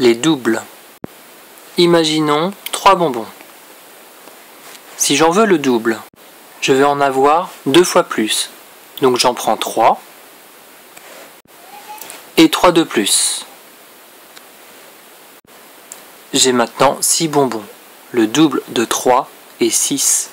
Les doubles. Imaginons 3 bonbons. Si j'en veux le double, je vais en avoir 2 fois plus. Donc j'en prends 3 et 3 de plus. J'ai maintenant 6 bonbons. Le double de 3 est 6.